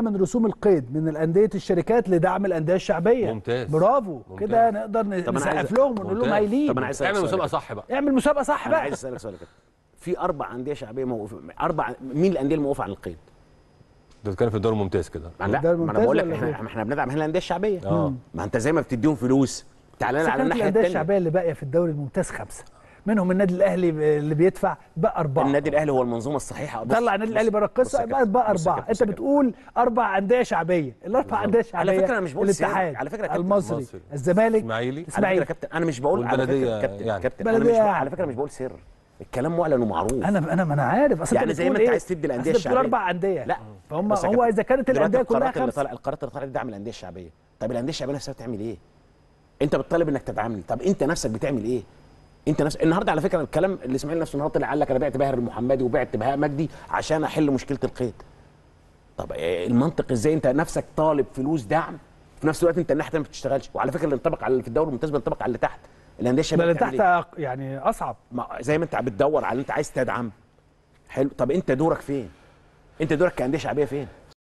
من رسوم القيد من الانديه الشركات لدعم الانديه الشعبيه. ممتاز، برافو كده، نقدر نسقف لهم ونقول لهم هايلين. طب انا عايز اعمل مسابقه صح بقى، اعمل مسابقه صح بقى. عايز اسالك سؤال كده، في 4 انديه شعبيه موقوفه، 4 مين الانديه الموقوفه عن القيد؟ ده كان في الدوري الممتاز كده. لا، ما انا بقول لك احنا بندعم هنا الانديه الشعبيه. ما انت زي ما بتديهم فلوس تعالى على الناحيه الثانيه. الانديه الشعبيه اللي باقيه في الدوري الممتاز 5 منهم النادي الاهلي اللي بيدفع بقى 4. النادي الاهلي هو المنظومه الصحيحه. طلع النادي الاهلي بره القصه بقى 4. انت بتقول 4 انديه شعبيه، ال4 انديه شعبيه. على فكره انا مش بقول الاتحاد، على فكره المصري، الزمالك، الاسماعيلي. كابتن انا مش بقول، على فكره كابتن انا مش على فكره مش بقول سر، الكلام معلن ومعروف. انا عارف اصلا. يعني زي ما انت عايز تدي الانديه الشعبيه 4 انديه، لا فهم هو اذا كانت الانديه كلها 5، القرارات اللي طلعت دعم الانديه الشعبيه. طب الانديه الشعبيه نفسها بتعمل ايه؟ انت بتطالب انك تتعامل، طب انت نفسك بتعمل ايه؟ انت نفس النهارده على فكره الكلام اللي اسماعيل نفسه النهارده اللي قال لك انا بعت باهر المحمدي وبعت بهاء مجدي عشان احل مشكله القيد. طب المنطق ازاي؟ انت نفسك طالب فلوس دعم، في نفس الوقت انت الناحيه ما بتشتغلش. وعلى فكره اللي انطبق على اللي في الدوري الممتاز بينطبق على اللي تحت. الانديه الشباب اللي تحت يعني اصعب، زي ما انت بتدور على اللي انت عايز تدعم. حلو، طب انت دورك فين؟ انت دورك كانديه شعبيه فين؟